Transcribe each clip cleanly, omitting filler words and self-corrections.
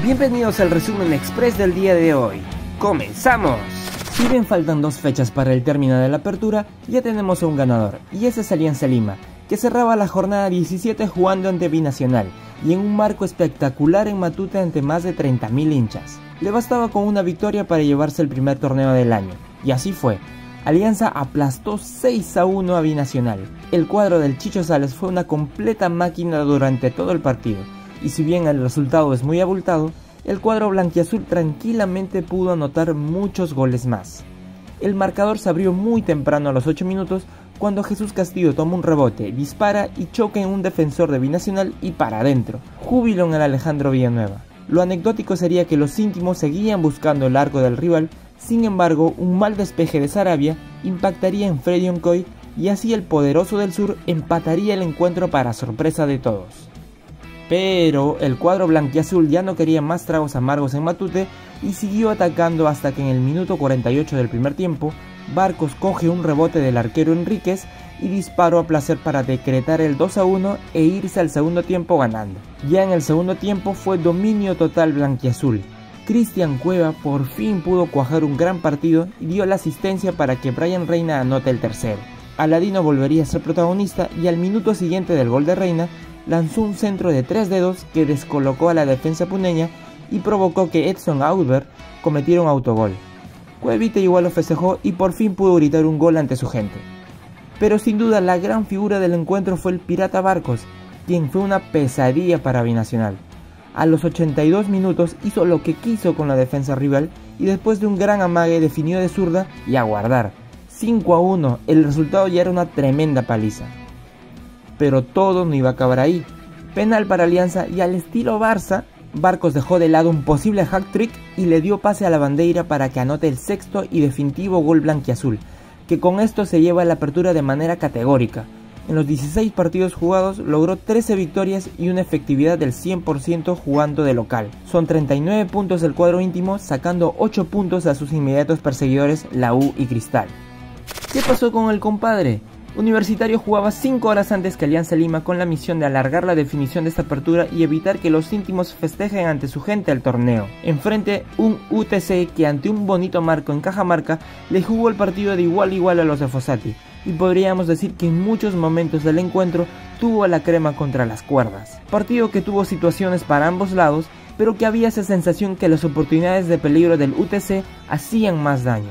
Bienvenidos al resumen express del día de hoy. ¡Comenzamos! Si bien faltan dos fechas para el término de la apertura, ya tenemos a un ganador, y ese es Alianza Lima, que cerraba la jornada 17 jugando ante Binacional, y en un marco espectacular en Matute ante más de 30.000 hinchas. Le bastaba con una victoria para llevarse el primer torneo del año, y así fue. Alianza aplastó 6-1 a Binacional. El cuadro del Chicho Salas fue una completa máquina durante todo el partido, y si bien el resultado es muy abultado, el cuadro blanquiazul tranquilamente pudo anotar muchos goles más. El marcador se abrió muy temprano a los 8 minutos cuando Jesús Castillo toma un rebote, dispara y choca en un defensor de Binacional y para adentro. Júbilo en el Alejandro Villanueva. Lo anecdótico sería que los íntimos seguían buscando el arco del rival, sin embargo un mal despeje de Sarabia impactaría en Fredy Oncoy y así el poderoso del sur empataría el encuentro para sorpresa de todos. Pero el cuadro blanquiazul ya no quería más tragos amargos en Matute y siguió atacando hasta que en el minuto 48 del primer tiempo, Barcos coge un rebote del arquero Enríquez y disparó a placer para decretar el 2-1 e irse al segundo tiempo ganando. Ya en el segundo tiempo fue dominio total blanquiazul. Cristian Cueva por fin pudo cuajar un gran partido y dio la asistencia para que Brian Reina anote el tercero. Aladino volvería a ser protagonista y al minuto siguiente del gol de Reina lanzó un centro de 3 dedos que descolocó a la defensa puneña y provocó que Edson Audbert cometiera un autogol. Cuevita igual lo festejó y por fin pudo gritar un gol ante su gente. Pero sin duda la gran figura del encuentro fue el pirata Barcos, quien fue una pesadilla para Binacional. A los 82 minutos hizo lo que quiso con la defensa rival y después de un gran amague definió de zurda y a guardar. 5-1, el resultado ya era una tremenda paliza. Pero todo no iba a acabar ahí. Penal para Alianza y al estilo Barça, Barcos dejó de lado un posible hat-trick y le dio pase a la bandera para que anote el sexto y definitivo gol blanquiazul, que con esto se lleva la apertura de manera categórica. En los 16 partidos jugados logró 13 victorias y una efectividad del 100% jugando de local. Son 39 puntos el cuadro íntimo, sacando 8 puntos a sus inmediatos perseguidores la U y Cristal. ¿Qué pasó con el compadre? Universitario jugaba 5 horas antes que Alianza Lima con la misión de alargar la definición de esta apertura y evitar que los íntimos festejen ante su gente el torneo. Enfrente un UTC que ante un bonito marco en Cajamarca le jugó el partido de igual a igual a los de Fossati y podríamos decir que en muchos momentos del encuentro tuvo a la crema contra las cuerdas. Partido que tuvo situaciones para ambos lados pero que había esa sensación que las oportunidades de peligro del UTC hacían más daño.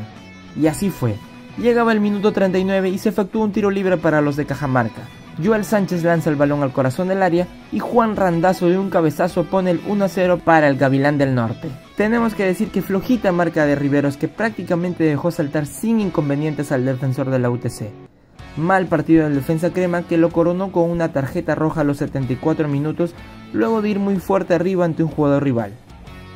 Y así fue. Llegaba el minuto 39 y se efectuó un tiro libre para los de Cajamarca. Joel Sánchez lanza el balón al corazón del área y Juan Randazzo de un cabezazo pone el 1-0 para el Gavilán del Norte. Tenemos que decir que flojita marca de Riveros que prácticamente dejó saltar sin inconvenientes al defensor de la UTC. Mal partido del defensa crema que lo coronó con una tarjeta roja a los 74 minutos luego de ir muy fuerte arriba ante un jugador rival.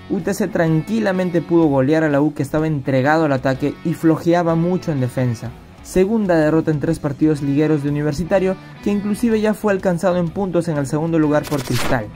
UTC tranquilamente pudo golear a la U que estaba entregado al ataque y flojeaba mucho en defensa. Segunda derrota en 3 partidos ligueros de Universitario, que inclusive ya fue alcanzado en puntos en el segundo lugar por Cristal,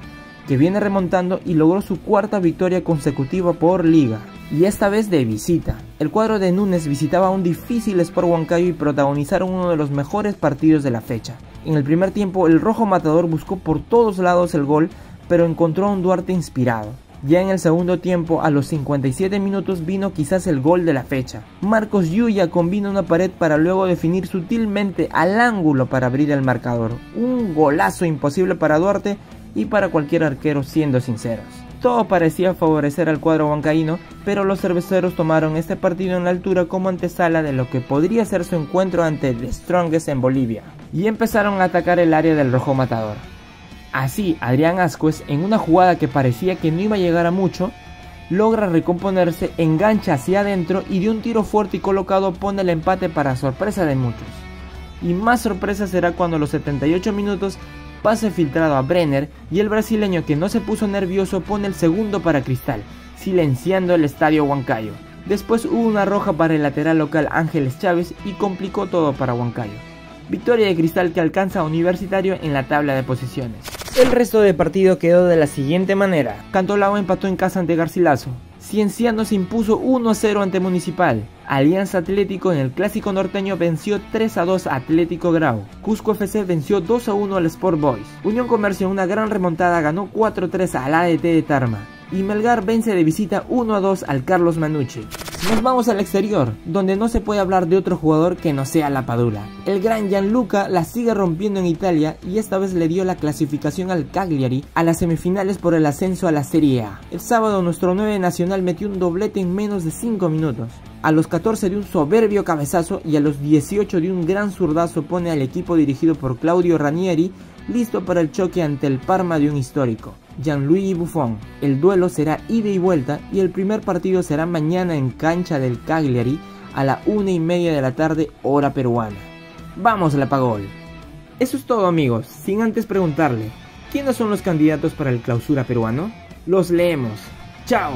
que viene remontando y logró su 4ª victoria consecutiva por liga, y esta vez de visita. El cuadro de Núñez visitaba un difícil Sport Huancayo y protagonizaron uno de los mejores partidos de la fecha. En el primer tiempo el rojo matador buscó por todos lados el gol, pero encontró a un Duarte inspirado. Ya en el segundo tiempo, a los 57 minutos, vino quizás el gol de la fecha. Marcos Yuya combina una pared para luego definir sutilmente al ángulo para abrir el marcador. Un golazo imposible para Duarte y para cualquier arquero, siendo sinceros. Todo parecía favorecer al cuadro huancaíno, pero los cerveceros tomaron este partido en la altura como antesala de lo que podría ser su encuentro ante The Strongest en Bolivia. Y empezaron a atacar el área del rojo matador. Así, Adrián Ascuez, en una jugada que parecía que no iba a llegar a mucho, logra recomponerse, engancha hacia adentro y de un tiro fuerte y colocado pone el empate para sorpresa de muchos. Y más sorpresa será cuando a los 78 minutos pase filtrado a Brenner y el brasileño que no se puso nervioso pone el segundo para Cristal, silenciando el estadio Huancayo. Después hubo una roja para el lateral local Ángeles Chávez y complicó todo para Huancayo. Victoria de Cristal que alcanza a Universitario en la tabla de posiciones. El resto del partido quedó de la siguiente manera. Cantolao empató en casa ante Garcilaso. Cienciano se impuso 1-0 ante Municipal. Alianza Atlético en el Clásico Norteño venció 3-2 a Atlético Grau. Cusco FC venció 2-1 al Sport Boys. Unión Comercio en una gran remontada ganó 4-3 al ADT de Tarma. y Melgar vence de visita 1-2 al Carlos Manucci. Nos vamos al exterior, donde no se puede hablar de otro jugador que no sea la Padula. El gran Gianluca la sigue rompiendo en Italia y esta vez le dio la clasificación al Cagliari a las semifinales por el ascenso a la Serie A. El sábado nuestro 9 nacional metió un doblete en menos de 5 minutos. A los 14 de un soberbio cabezazo y a los 18 de un gran zurdazo pone al equipo dirigido por Claudio Ranieri listo para el choque ante el Parma de un histórico, Gianluigi Buffon. El duelo será ida y vuelta y el primer partido será mañana en cancha del Cagliari a la 1:30 de la tarde hora peruana. ¡Vamos Lapagol! Eso es todo amigos, sin antes preguntarle, ¿quiénes son los candidatos para el clausura peruano? Los leemos. ¡Chao!